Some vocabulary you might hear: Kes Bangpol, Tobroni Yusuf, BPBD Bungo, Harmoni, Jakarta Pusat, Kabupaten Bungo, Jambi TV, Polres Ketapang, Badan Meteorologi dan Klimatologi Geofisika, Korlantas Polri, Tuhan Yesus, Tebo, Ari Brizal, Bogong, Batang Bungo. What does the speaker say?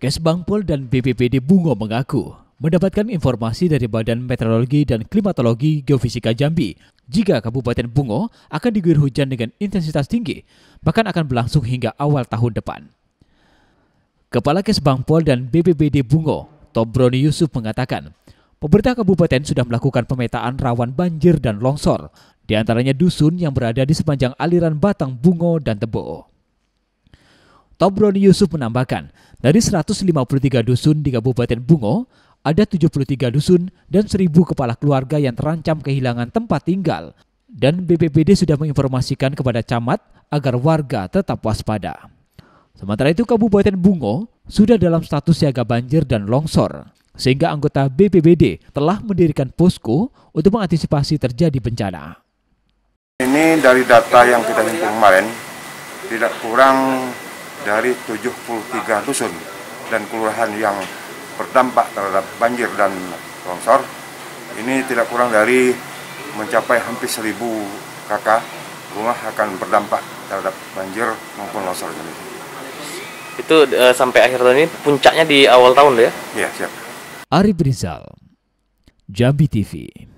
Kes Bangpol dan BPBD Bungo mengaku mendapatkan informasi dari Badan Meteorologi dan Klimatologi Geofisika Jambi jika Kabupaten Bungo akan diguyur hujan dengan intensitas tinggi, bahkan akan berlangsung hingga awal tahun depan. Kepala Kes Bangpol dan BPBD Bungo, Tobroni Yusuf mengatakan, pemerintah kabupaten sudah melakukan pemetaan rawan banjir dan longsor, di antaranya dusun yang berada di sepanjang aliran Batang Bungo dan Tebo. Tobroni Yusuf menambahkan, dari 153 dusun di Kabupaten Bungo, ada 73 dusun dan 1.000 kepala keluarga yang terancam kehilangan tempat tinggal, dan BPBD sudah menginformasikan kepada camat agar warga tetap waspada. Sementara itu, Kabupaten Bungo sudah dalam status siaga banjir dan longsor, sehingga anggota BPBD telah mendirikan posko untuk mengantisipasi terjadi bencana. Ini dari data yang kita himpun kemarin, tidak kurang dari 73 dusun dan kelurahan yang berdampak terhadap banjir dan longsor. Ini tidak kurang dari mencapai hampir 1.000 KK rumah akan berdampak terhadap banjir maupun longsor. Itu sampai akhir tahun ini, puncaknya di awal tahun ya? Iya, siap. Ari Brizal, Jambi TV.